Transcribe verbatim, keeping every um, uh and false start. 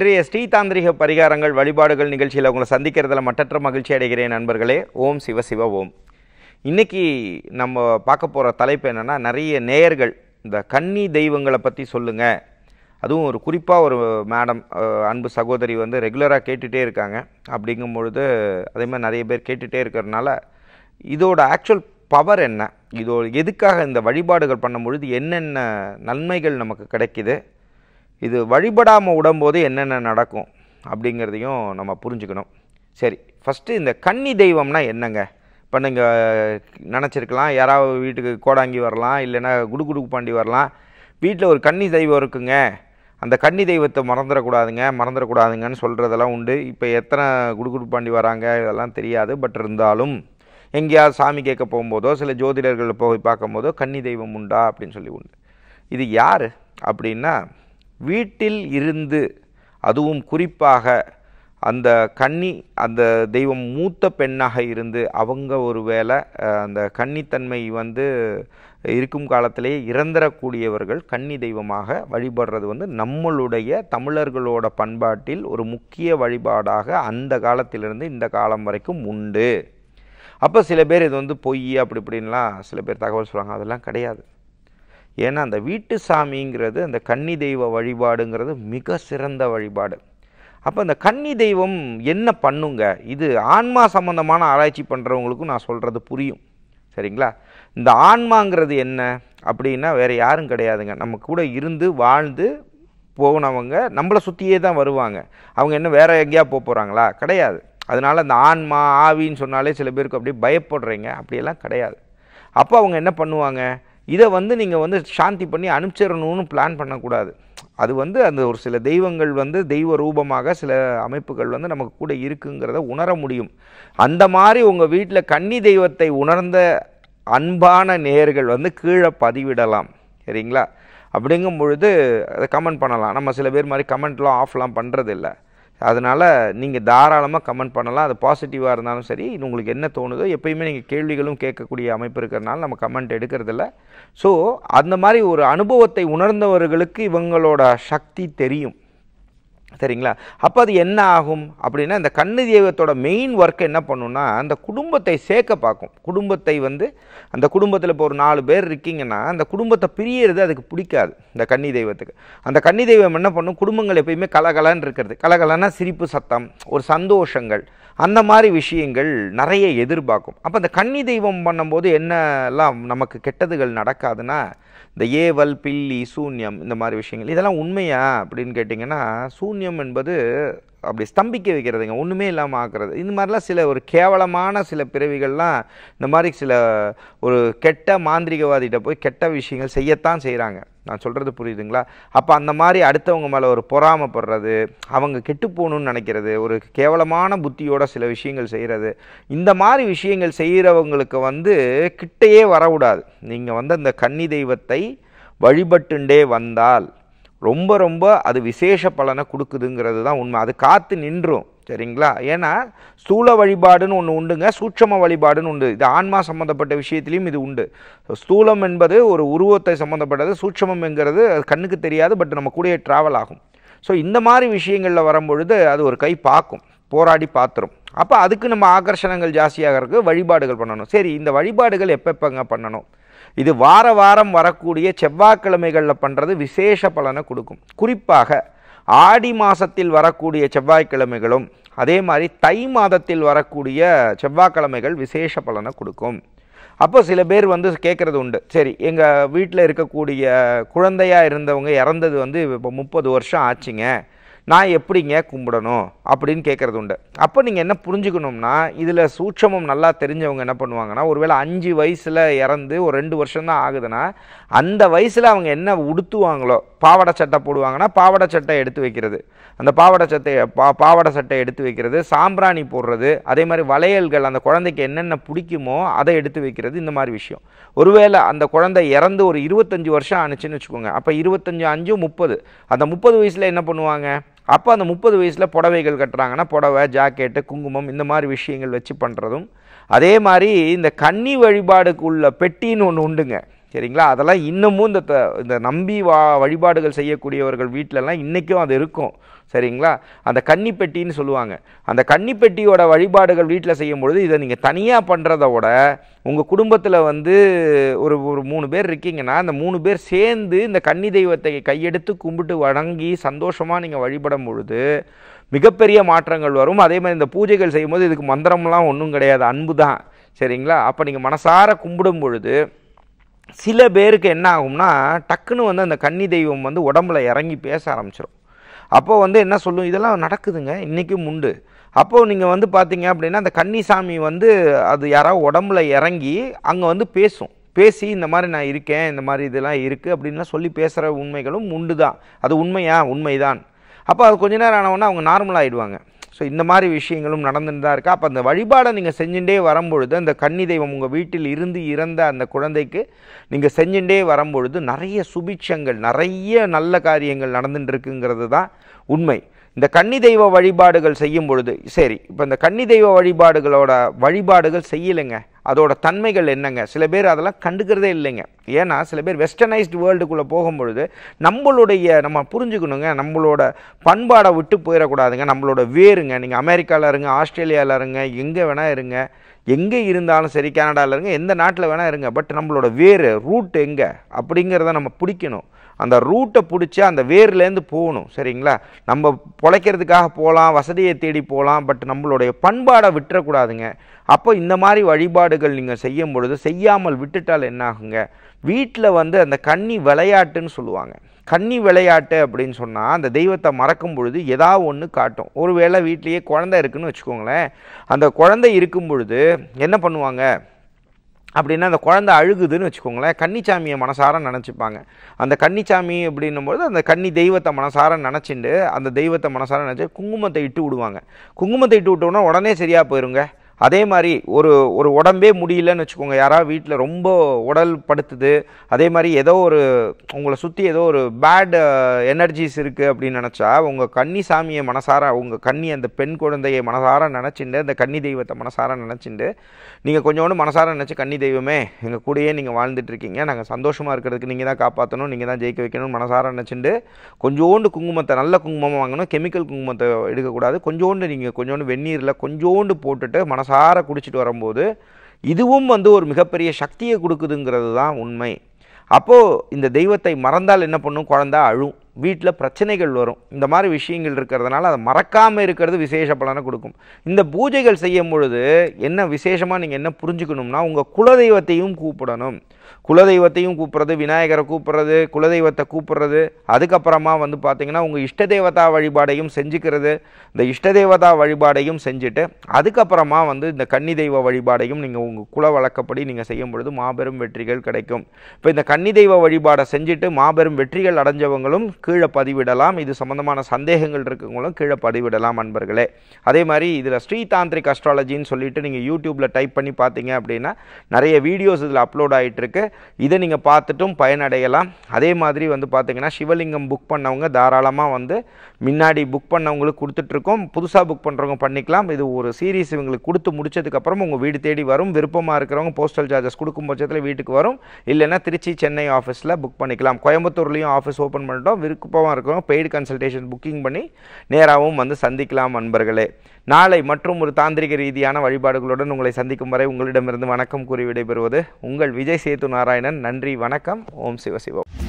இன்றைய ஸ்ரீ தாந்திரிக பரிகாரங்கள் வழிபாடுகள் நிகழ்ச்சியில் உங்களை சந்திக்கிறதுல மற்றற்ற மகிழ்ச்சி அடைகிறேன் நண்பர்களே. ஓம் சிவ சிவ ஓம். இன்னைக்கு நம்ம பார்க்க போகிற தலைப்பு என்னென்னா, நிறைய நேயர்கள் இந்த கன்னி தெய்வங்களை பற்றி சொல்லுங்கள், அதுவும் ஒரு குறிப்பாக ஒரு மேடம் அன்பு சகோதரி வந்து ரெகுலராக கேட்டுகிட்டே இருக்காங்க. அப்படிங்கும் பொழுது அதே மாதிரி நிறைய பேர் கேட்டுகிட்டே இருக்கிறதுனால இதோட ஆக்சுவல் பவர் என்ன, இதோ எதுக்காக இந்த வழிபாடுகள் பண்ணும் பொழுது என்னென்ன நன்மைகள் நமக்கு கிடைக்கிது, இது வழிபடாமல் விடும்போது என்னென்ன நடக்கும் அப்படிங்கிறதையும் நம்ம புரிஞ்சுக்கணும். சரி, ஃபஸ்ட்டு இந்த கன்னி தெய்வம்னா என்னங்க? இப்போ நீங்கள் நினச்சிருக்கலாம், யாராவது வீட்டுக்கு கோடாங்கி வரலாம், இல்லைன்னா குடுகுடுக்கு பாண்டி வரலாம், வீட்டில் ஒரு கன்னி தெய்வம் இருக்குங்க, அந்த கன்னி தெய்வத்தை மறந்துடக்கூடாதுங்க மறந்துடக்கூடாதுங்கன்னு சொல்கிறதெல்லாம் உண்டு. இப்போ எத்தனை குடுகுடு பாண்டி வராங்க இதெல்லாம் தெரியாது. பட் இருந்தாலும் எங்கேயாவது சாமி கேட்க போகும்போதோ சில ஜோதிடர்கள் போய் பார்க்கும்போதோ கன்னி தெய்வம் உண்டா அப்படின்னு சொல்லி உண்டு. இது யார் அப்படின்னா, வீட்டில் இருந்து அதுவும் குறிப்பாக அந்த கன்னி அந்த தெய்வம் மூத்த பெண்ணாக இருந்து அவங்க ஒரு வேளை அந்த கன்னித்தன்மை வந்து இருக்கும் காலத்திலேயே இறந்துடக்கூடியவர்கள் கன்னி தெய்வமாக வழிபடுறது வந்து நம்மளுடைய தமிழர்களோட பண்பாட்டில் ஒரு முக்கிய வழிபாடாக அந்த காலத்திலிருந்து இந்த காலம் வரைக்கும் உண்டு. அப்போ சில பேர் இது வந்து பொய் அப்படி இப்படின்லாம் சில பேர் தகவல் சொல்கிறாங்க. அதெல்லாம் கிடையாது. ஏன்னா அந்த வீட்டு சாமிங்கிறது, அந்த கன்னி தெய்வ வழிபாடுங்கிறது மிக சிறந்த வழிபாடு. அப்போ அந்த கன்னி தெய்வம் என்ன பண்ணுங்க, இது ஆன்மா சம்பந்தமான ஆராய்ச்சி பண்ணுறவங்களுக்கும் நான் சொல்கிறது புரியும். சரிங்களா? இந்த ஆன்மாங்கிறது என்ன அப்படின்னா வேறு யாரும் கிடையாதுங்க, நம்ம கூட இருந்து வாழ்ந்து போனவங்க, நம்மளை சுற்றியே தான் வருவாங்க. அவங்க என்ன வேறு எங்கேயா போக போகிறாங்களா? கிடையாது. அதனால் அந்த ஆன்மா ஆவின்னு சொன்னாலே சில பேருக்கு அப்படியே பயப்படுறீங்க, அப்படியெல்லாம் கிடையாது. அப்போ அவங்க என்ன பண்ணுவாங்க, இதை வந்து நீங்கள் வந்து சாந்தி பண்ணி அனுப்பிச்சிடணும்னு பிளான் பண்ணக்கூடாது. அது வந்து அந்த ஒரு சில தெய்வங்கள் வந்து தெய்வ ரூபமாக சில அமைப்புகள் வந்து நமக்கு கூட இருக்குங்கிறத உணர முடியும். அந்த மாதிரி உங்கள் வீட்டில் கன்னி தெய்வத்தை உணர்ந்த அன்பான நேயர்கள் வந்து கீழே பதிவிடலாம். சரிங்களா? அப்படிங்கும் பொழுது அதை கமெண்ட் பண்ணலாம். நம்ம சில பேர் மாதிரி கமெண்ட்லாம் ஆஃப்லாம் பண்ணுறதில்ல, அதனால் நீங்கள் தாராளமாக கமெண்ட் பண்ணலாம். அது பாசிட்டிவாக இருந்தாலும் சரி, உங்களுக்கு என்ன தோணுதோ. எப்பயுமே நீங்கள் கேள்விகளும் கேட்கக்கூடிய அமைப்பு இருக்கிறதுனால நம்ம கமெண்ட் எடுக்கிறதில்ல. ஸோ அந்த மாதிரி ஒரு அனுபவத்தை உணர்ந்தவர்களுக்கு இவங்களோட சக்தி தெரியும். சரிங்களா? அப்போ அது என்ன ஆகும் அப்படின்னா, இந்த கன்னி தெய்வத்தோட மெயின் ஒர்க் என்ன பண்ணுன்னா, அந்த குடும்பத்தை சேர்க்க பார்க்கும். குடும்பத்தை வந்து அந்த குடும்பத்தில் இப்போ ஒரு நாலு பேர் இருக்கீங்கன்னா அந்த குடும்பத்தை பிரியறது அதுக்கு பிடிக்காது இந்த கன்னி தெய்வத்துக்கு. அந்த கன்னி தெய்வம் என்ன பண்ணும், குடும்பங்கள் எப்பயுமே கலகலன்னு இருக்கிறது. கலகலன்னா சிரிப்பு சத்தம், ஒரு சந்தோஷங்கள், அந்த மாதிரி விஷயங்கள் நிறைய எதிர்பார்க்கும். அப்போ அந்த கன்னி தெய்வம் பண்ணும்போது என்னெல்லாம் நமக்கு கெட்டதுகள் நடக்காதுன்னா, இந்த ஏவல், பில்லி, சூன்யம், இந்த மாதிரி விஷயங்கள். இதெல்லாம் உண்மையா அப்படின்னு கேட்டிங்கன்னா, சூன்யம் என்பது அப்படி ஸ்தம்பிக்க வைக்கிறதுங்க, ஒன்றுமே இல்லாமல் ஆக்குறது. இந்த மாதிரிலாம் சில ஒரு கேவலமான சில பிறவிகள்லாம் இந்த மாதிரி சில ஒரு கெட்ட மாந்திரிகவாதிகிட்ட போய் கெட்ட விஷயங்கள் செய்யத்தான் செய்கிறாங்க. நான் சொல்கிறது புரியுதுங்களா? அப்போ அந்த மாதிரி அடுத்தவங்க மேலே ஒரு பொறாமப்படுறது, அவங்க கெட்டு போகணுன்னு நினைக்கிறது, ஒரு கேவலமான புத்தியோட சில விஷயங்கள் செய்கிறது, இந்த மாதிரி விஷயங்கள் செய்கிறவங்களுக்கு வந்து கிட்டையே வரக்கூடாது. நீங்கள் வந்து அந்த கன்னி தெய்வத்தை வழிபட்டுண்டே வந்தால் ரொம்ப ரொம்ப அது விசேஷ பலனை கொடுக்குதுங்கிறது தான் உண்மை. அது காத்து நின்றும். சரிங்களா? ஏன்னா ஸ்தூல வழிபாடுன்னு ஒன்று உண்டுங்க, சூட்சம வழிபாடுன்னு உண்டு. இது ஆன்மா சம்மந்தப்பட்ட விஷயத்திலையும் இது உண்டு. ஸ்தூலம் என்பது ஒரு உருவத்தை சம்மந்தப்பட்டது, சூட்சமம் என்கிறது அது கண்ணுக்கு தெரியாது, பட் நம்ம கூடயே ட்ராவல் ஆகும். ஸோ இந்த மாதிரி விஷயங்களில் வரும்பொழுது அது ஒரு கை பார்க்கும், போராடி பார்த்துரும். அப்போ அதுக்கு நம்ம ஆகர்ஷணங்கள் ஜாஸ்தியாக இருக்குது, வழிபாடுகள் பண்ணணும். சரி, இந்த வழிபாடுகள் எப்பப்பங்க பண்ணணும்? இது வார வாரம் வரக்கூடிய செவ்வாய்க்கிழமைகளில் பண்ணுறது விசேஷ பலனை கொடுக்கும். குறிப்பாக ஆடி மாதத்தில் வரக்கூடிய செவ்வாய்க்கிழமைகளும் அதே மாதிரி தை மாதத்தில் வரக்கூடிய செவ்வாய்க்கிழமைகள் விசேஷ பலனை கொடுக்கும். அப்போ சில பேர் வந்து கேட்குறது உண்டு, சரி எங்கள் வீட்டில் இருக்கக்கூடிய குழந்தையாக இருந்தவங்க இறந்தது வந்து இப்போ முப்பது வருஷம் ஆச்சுங்க, நான் எப்படிங்க கும்பிடணும் அப்படின்னு கேட்குறது உண்டு. அப்போ நீங்கள் என்ன புரிஞ்சுக்கணும்னா, இதில் சூட்சமம் நல்லா தெரிஞ்சவங்க என்ன பண்ணுவாங்கன்னா, ஒருவேளை அஞ்சு வயசில் இறந்து ஒரு ரெண்டு வருஷம்தான் ஆகுதுன்னா அந்த வயசில் அவங்க என்ன உடுத்துவாங்களோ, பாவாடை சட்டை போடுவாங்கன்னா பாவாடை சட்டை எடுத்து வைக்கிறது, அந்த பாவாடை சட்டை பா பாவாடை சட்டை எடுத்து வைக்கிறது, சாம்பிராணி போடுறது, அதே மாதிரி வளையல்கள், அந்த குழந்தைக்கு என்னென்ன பிடிக்குமோ அதை எடுத்து வைக்கிறது, இந்த மாதிரி விஷயம். ஒருவேளை அந்த குழந்தை இறந்து ஒரு இருபத்தஞ்சி வருஷம் ஆணுச்சுன்னு வச்சுக்கோங்க, அப்போ இருபத்தஞ்சி அஞ்சு முப்பது, அந்த முப்பது வயசில் என்ன பண்ணுவாங்க, அப்போ அந்த முப்பது வயசில் புடவைகள் கட்டுறாங்கன்னா புடவை, ஜாக்கெட்டு, குங்குமம், இந்த மாதிரி விஷயங்கள் வச்சு பண்ணுறதும். அதே மாதிரி இந்த கன்னி வழிபாடுக்கு உள்ள பெட்டின்னு ஒன்று உண்டுங்க. சரிங்களா. அதெல்லாம் இன்னமும் இந்த இந்த நம்பி வா வழிபாடுகள் செய்யக்கூடியவர்கள் வீட்டிலலாம் இன்றைக்கும் அது இருக்கும் சரிங்களா. அந்த கன்னிப்பெட்டின்னு சொல்லுவாங்க, அந்த கன்னிப்பெட்டியோட வழிபாடுகள் வீட்டில் செய்யும் பொழுது இதை நீங்கள் தனியாக பண்ணுறத விட உங்கள் குடும்பத்தில் வந்து ஒரு ஒரு மூணு பேர் இருக்கீங்கன்னா அந்த மூணு பேர் சேர்ந்து இந்த கன்னி தெய்வத்தை கையெடுத்து கும்பிட்டு வணங்கி சந்தோஷமாக நீங்கள் வழிபடும் பொழுது மிகப்பெரிய மாற்றங்கள் வரும். அதே மாதிரி இந்த பூஜைகள் செய்யும்போது இதுக்கு மந்திரம்லாம் ஒன்றும் கிடையாது, அன்பு தான் சரிங்களா. அப்போ நீங்கள் மனசார கும்பிடும் பொழுது சில பேருக்கு என்ன ஆகும்னா டக்குன்னு வந்து அந்த கன்னி தெய்வம் வந்து உடம்புல இறங்கி பேச ஆரம்பிச்சிடும். அப்போது வந்து என்ன சொல்லும், இதெல்லாம் நடக்குதுங்க இன்றைக்கும் உண்டு. அப்போது நீங்கள் வந்து பார்த்தீங்க அப்படின்னா அந்த கன்னிசாமி வந்து அது யாராவது உடம்புல இறங்கி அங்கே வந்து பேசும், பேசி இந்த மாதிரி நான் இருக்கேன், இந்த மாதிரி இதெல்லாம் இருக்குது அப்படின்லாம் சொல்லி பேசுகிற உண்மைகளும் உண்டு தான். அது உண்மையா? உண்மைதான். அப்போ அது கொஞ்ச நேரம் ஆனவுன்னா அவங்க நார்மலாக ஆகிடுவாங்க. ஸோ இந்த மாதிரி விஷயங்களும் நடந்துட்டு தான் இருக்கா. அப்போ அந்த வழிபாடை நீங்கள் செஞ்சுட்டே வரும்பொழுது அந்த கன்னி தெய்வம் உங்கள் வீட்டில் இருந்து இறந்த அந்த குழந்தைக்கு நீங்கள் செஞ்சுட்டே வரும்பொழுது நிறைய சுபிட்சங்கள், நிறைய நல்ல காரியங்கள் நடந்துட்டு இருக்குங்கிறது தான் உண்மை. இந்த கன்னி தெய்வ வழிபாடுகள் செய்யும் பொழுது சரி, இப்போ இந்த கன்னி தெய்வ வழிபாடுகளோட வழிபாடுகள் செய்யலைங்க, அதோட தன்மைகள் என்னங்க? சில பேர் அதெல்லாம் கண்டுக்கிறதே இல்லைங்க. ஏன்னா சில பேர் வெஸ்டர்னைஸ்டு வேர்ல்டுக்குள்ளே போகும்பொழுது நம்மளுடைய நம்ம புரிஞ்சுக்கணுங்க, நம்மளோட பண்பாடை விட்டு போயிடக்கூடாதுங்க, நம்மளோட வேறுங்க. நீங்கள் அமெரிக்காவில் இருங்க, ஆஸ்திரேலியாவில் இருங்க, எங்கே வேணால் இருங்க, எங்கே இருந்தாலும் சரி, கனடாவில் இருங்க, எந்த நாட்டில் வேணால் இருங்க, பட் நம்மளோட வேறு ரூட் எங்கே அப்படிங்கிறத நம்ம பிடிக்கணும். அந்த ரூட்டை பிடிச்சி அந்த வேர்லேருந்து போகணும் சரிங்களா. நம்ம பிழைக்கிறதுக்காக போகலாம், வசதியை தேடி போகலாம், பட் நம்மளுடைய பண்பாடை விட்டுறக்கூடாதுங்க. அப்போ இந்த மாதிரி வழிபாடுகள் நீங்கள் செய்யும் பொழுது செய்யாமல் விட்டுட்டால் என்ன ஆகுங்க, வீட்டில் வந்து அந்த கன்னி விளையாட்டுன்னு சொல்லுவாங்க. கன்னி விளையாட்டு அப்படின்னு சொன்னால் அந்த தெய்வத்தை மறக்கும் பொழுது ஏதாவது ஒன்று காட்டும். ஒரு வேளை வீட்லேயே குழந்தை இருக்குதுன்னு வச்சுக்கோங்களேன், அந்த குழந்தை இருக்கும் பொழுது என்ன பண்ணுவாங்க அப்படின்னா அந்த குழந்தை அழுகுதுன்னு வச்சுக்கோங்களேன், கன்னிச்சாமியை மனசார நினச்சிப்பாங்க. அந்த கன்னிச்சாமி அப்படின்னும்போது அந்த கன்னி தெய்வத்தை மனசார நினச்சிண்டு அந்த தெய்வத்தை மனசார நினச்சி குங்குமத்தை இட்டு விடுவாங்க. குங்குமத்தை இட்டு விட்டோன்னா உடனே சரியாக போயிடுங்க. அதே மாதிரி ஒரு ஒரு உடம்பே முடியலன்னு வச்சுக்கோங்க, யாராவது வீட்டில் ரொம்ப உடல் படுத்துது, அதே மாதிரி ஏதோ ஒரு உங்களை சுற்றி ஏதோ ஒரு பேட் எனர்ஜிஸ் இருக்குது அப்படின்னு நினச்சா உங்கள் கன்னி சாமியை மனசார, உங்கள் கன்னி அந்த பெண் குழந்தையை மனசார நினச்சிண்டு அந்த கன்னி தெய்வத்தை மனசார நினச்சிண்டு நீங்கள் கொஞ்சோண்டு மனசார நினச்சி, கன்னி தெய்வமே எங்கள் கூடயே நீங்கள் வாழ்ந்துட்டுருக்கீங்க, நாங்கள் சந்தோஷமாக இருக்கிறதுக்கு நீங்கள் தான் காப்பாற்றணும், நீங்கள் தான் ஜெயிக்க வைக்கணும்னு மனசார நினச்சிண்டு கொஞ்சோண்டு குங்குமத்தை, நல்ல குங்குமம் வாங்கணும், கெமிக்கல் குங்குமத்தை எடுக்கக்கூடாது, கொஞ்சோண்டு நீங்கள் கொஞ்சோண்டு வெந்நீரில் கொஞ்சோண்டு போட்டுட்டு மனச சார குடிச்சிட்டு வரும்போது இதுவும் வந்து ஒரு மிகப்பெரிய சக்தியை கொடுக்குதுங்கிறது தான் உண்மை. அப்போது இந்த தெய்வத்தை மறந்தால் என்ன பண்ணும், குழந்த அழும், வீட்டில் பிரச்சனைகள் வரும். இந்த மாதிரி விஷயங்கள் இருக்கிறதுனால அதை மறக்காமல் இருக்கிறது விசேஷ பலனை கொடுக்கும். இந்த பூஜைகள் செய்யும் பொழுது என்ன விசேஷமாக நீங்கள் என்ன புரிஞ்சுக்கணும்னா உங்கள் குலதெய்வத்தையும் கூப்பிடணும். குலதெய்வத்தையும் கூப்பிட்றது, விநாயகரை கூப்பிட்றது, குலதெய்வத்தை கூப்பிட்றது, அதுக்கப்புறமா வந்து பார்த்திங்கன்னா உங்கள் இஷ்ட தேவதா வழிபாடையும் செஞ்சுக்கிறது. இந்த இஷ்ட தேவதா வழிபாடையும் செஞ்சுட்டு அதுக்கப்புறமா வந்து இந்த கன்னி தெய்வ வழிபாடையும் நீங்கள் உங்கள் குல வழக்கப்படி நீங்கள் செய்யும் பொழுது மாபெரும் வெற்றிகள் கிடைக்கும். இப்போ இந்த கன்னி தெய்வ வழிபாடை செஞ்சுட்டு மாபெரும் வெற்றிகள் அடைஞ்சவங்களும் கீழே பதிவிடலாம், இது சம்பந்தமான சந்தேகங்கள் இருக்கவங்களும் கீழே பதிவிடலாம் அன்பர்களே. அதே மாதிரி இதில் ஸ்ரீ தாந்திரிக் அஸ்ட்ராலஜின்னு சொல்லிட்டு நீங்கள் யூடியூப்பில் டைப் பண்ணி பார்த்தீங்க அப்படின்னா நிறைய வீடியோஸ் இதில் அப்லோட் ஆகிட்டுருக்கு, இதை நீங்கள் பார்த்துட்டும் பயனடையலாம். அதே மாதிரி வந்து பார்த்தீங்கன்னா சிவலிங்கம் புக் பண்ணவங்க தாராளமாக வந்து முன்னாடி புக் பண்ணவங்களுக்கு கொடுத்துட்ருக்கோம், புதுசாக புக் பண்ணுறவங்க பண்ணிக்கலாம். இது ஒரு சீரீஸ் இவங்களுக்கு கொடுத்து முடிச்சதுக்கப்புறம் உங்கள் வீடு தேடி வரும். விருப்பமாக இருக்கிறவங்க போஸ்டல் சார்ஜஸ் கொடுக்கும் பட்சத்தில் வீட்டுக்கு வரும், இல்லைன்னா திருச்சி சென்னை ஆஃபீஸில் புக் பண்ணிக்கலாம். கோயம்புத்தூர்லேயும் ஆஃபீஸ் ஓப்பன் பண்ணிட்டோம், விருப்பமாக இருக்கிறவங்க பெய்டு கன்சல்டேஷன் புக்கிங் பண்ணி நேராகவும் வந்து சந்திக்கலாம் அன்பர்களே. நாளை மற்றும் ஒரு தாந்திரிக ரீதியான வழிபாடுகளுடன் உங்களை சந்திக்கும் வரை உங்களிடமிருந்து வணக்கம் கூறி விடைபெறுவது உங்கள் விஜய் சேது நாராயணன். நன்றி, வணக்கம், ஓம் சிவசிவம்.